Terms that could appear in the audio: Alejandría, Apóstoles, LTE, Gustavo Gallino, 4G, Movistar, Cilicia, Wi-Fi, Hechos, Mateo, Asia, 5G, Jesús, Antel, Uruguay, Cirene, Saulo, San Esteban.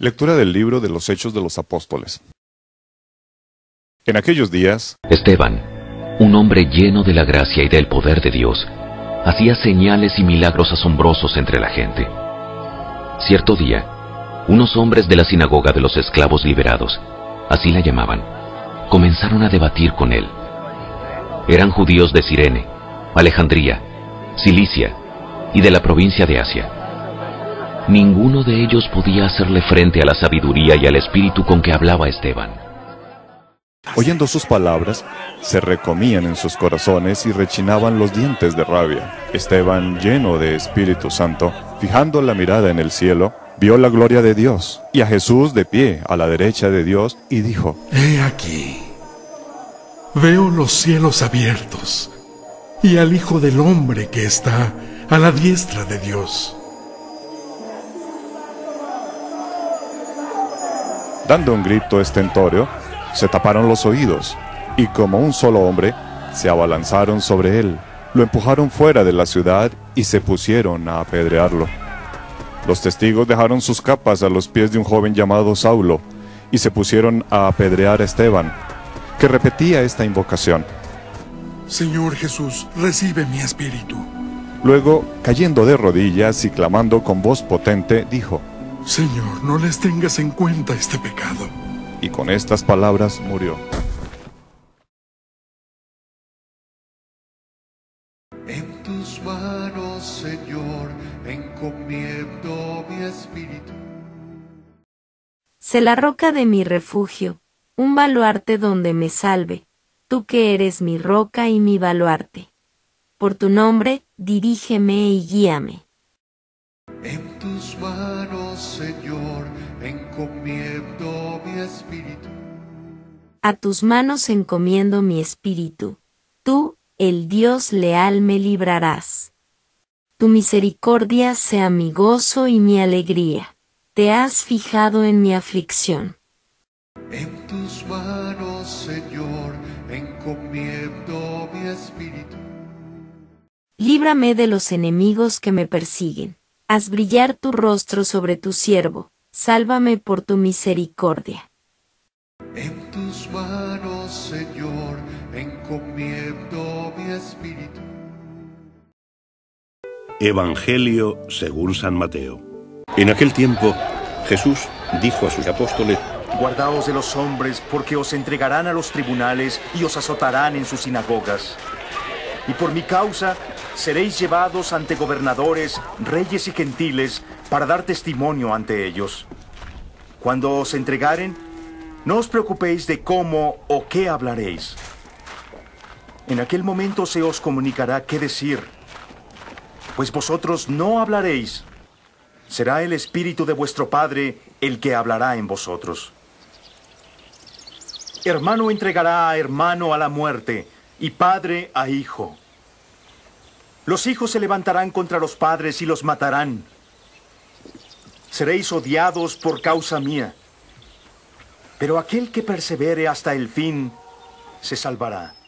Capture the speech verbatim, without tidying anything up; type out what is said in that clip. Lectura del libro de los Hechos de los Apóstoles. En aquellos días, Esteban, un hombre lleno de la gracia y del poder de Dios, hacía señales y milagros asombrosos entre la gente. Cierto día, unos hombres de la sinagoga de los esclavos liberados, así la llamaban, comenzaron a debatir con él. Eran judíos de Cirene, Alejandría, Cilicia y de la provincia de Asia. Ninguno de ellos podía hacerle frente a la sabiduría y al espíritu con que hablaba Esteban. Oyendo sus palabras, se recomían en sus corazones y rechinaban los dientes de rabia. Esteban, lleno de Espíritu Santo, fijando la mirada en el cielo, vio la gloria de Dios y a Jesús de pie a la derecha de Dios y dijo: He aquí, veo los cielos abiertos y al Hijo del Hombre que está a la diestra de Dios. Dando un grito estentório, se taparon los oídos, y como un solo hombre, se abalanzaron sobre él, lo empujaron fuera de la ciudad y se pusieron a apedrearlo. Los testigos dejaron sus capas a los pies de un joven llamado Saulo, y se pusieron a apedrear a Esteban, que repetía esta invocación: Señor Jesús, recibe mi espíritu. Luego, cayendo de rodillas y clamando con voz potente, dijo: Señor, no les tengas en cuenta este pecado. Y con estas palabras murió. En tus manos, Señor, encomiendo mi espíritu. Sé la roca de mi refugio, un baluarte donde me salve, tú que eres mi roca y mi baluarte. Por tu nombre, dirígeme y guíame. En tus manos, Señor, encomiendo mi espíritu. A tus manos encomiendo mi espíritu. Tú, el Dios leal, me librarás. Tu misericordia sea mi gozo y mi alegría. Te has fijado en mi aflicción. En tus manos, Señor, encomiendo mi espíritu. Líbrame de los enemigos que me persiguen. Haz brillar tu rostro sobre tu siervo, sálvame por tu misericordia. En tus manos, Señor, encomiendo mi espíritu. Evangelio según San Mateo. En aquel tiempo, Jesús dijo a sus apóstoles: Guardaos de los hombres, porque os entregarán a los tribunales y os azotarán en sus sinagogas. Y por mi causa seréis llevados ante gobernadores, reyes y gentiles para dar testimonio ante ellos. Cuando os entregaren, no os preocupéis de cómo o qué hablaréis. En aquel momento se os comunicará qué decir, pues vosotros no hablaréis. Será el Espíritu de vuestro Padre el que hablará en vosotros. Hermano entregará a hermano a la muerte, y padre a hijo. Los hijos se levantarán contra los padres y los matarán. Seréis odiados por causa mía, pero aquel que persevere hasta el fin se salvará.